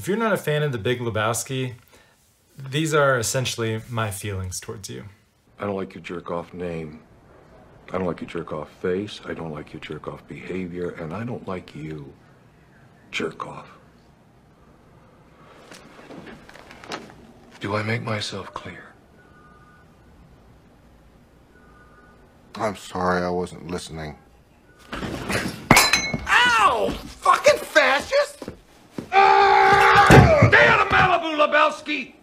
If you're not a fan of The Big Lebowski, these are essentially my feelings towards you. I don't like your jerk-off name. I don't like your jerk-off face. I don't like your jerk-off behavior. And I don't like you, jerk-off. Do I make myself clear? I'm sorry, I wasn't listening. Ow! Fucking fascist! Stay out of Malibu, Lebowski!